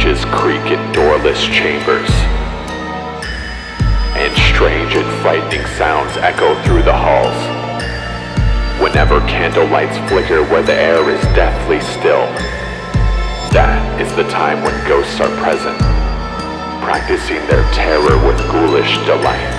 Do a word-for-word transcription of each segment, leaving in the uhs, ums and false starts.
branches creak in doorless chambers, and strange and frightening sounds echo through the halls. Whenever candle lights flicker where the air is deathly still, that is the time when ghosts are present, practicing their terror with ghoulish delight.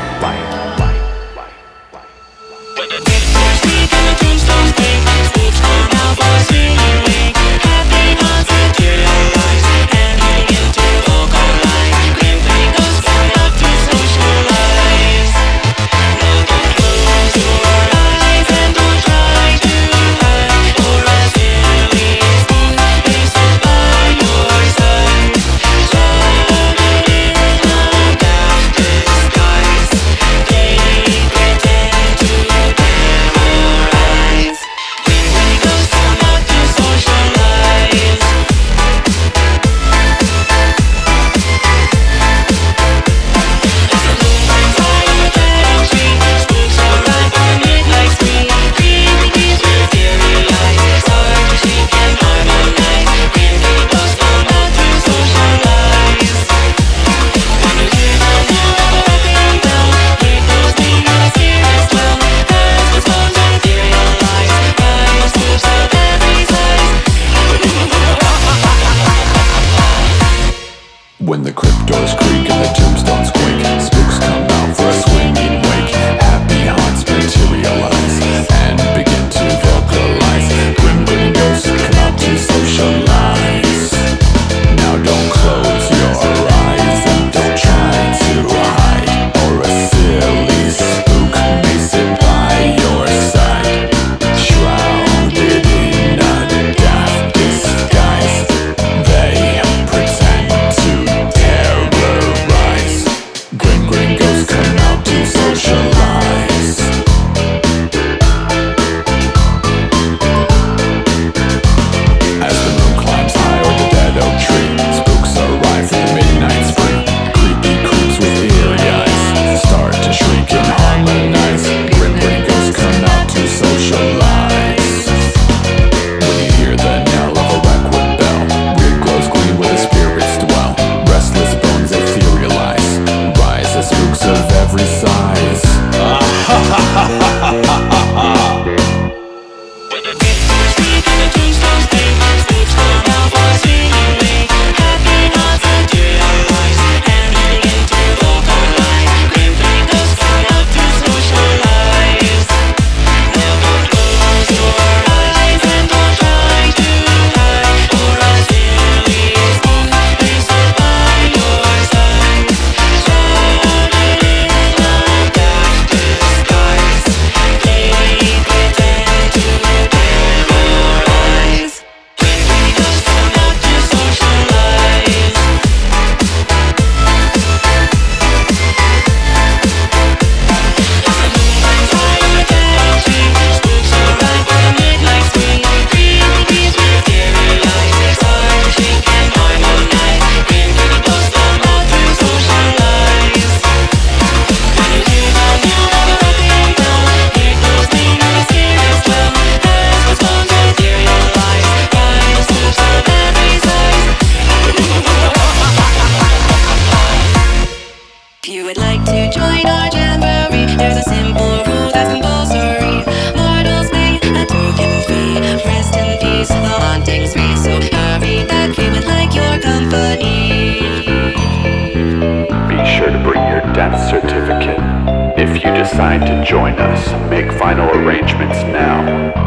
When the crypt doors creak and the tombstones quake, spooks come out for a swinging wake. Happy haunts materialize and begin to vocalize. Grim ghosts come out to socialize. Now don't close your eyes and don't try to hide, or a silly spook may sit by your side, shrouded in a daft disguise. They certificate. If you decide to join us, make final arrangements now.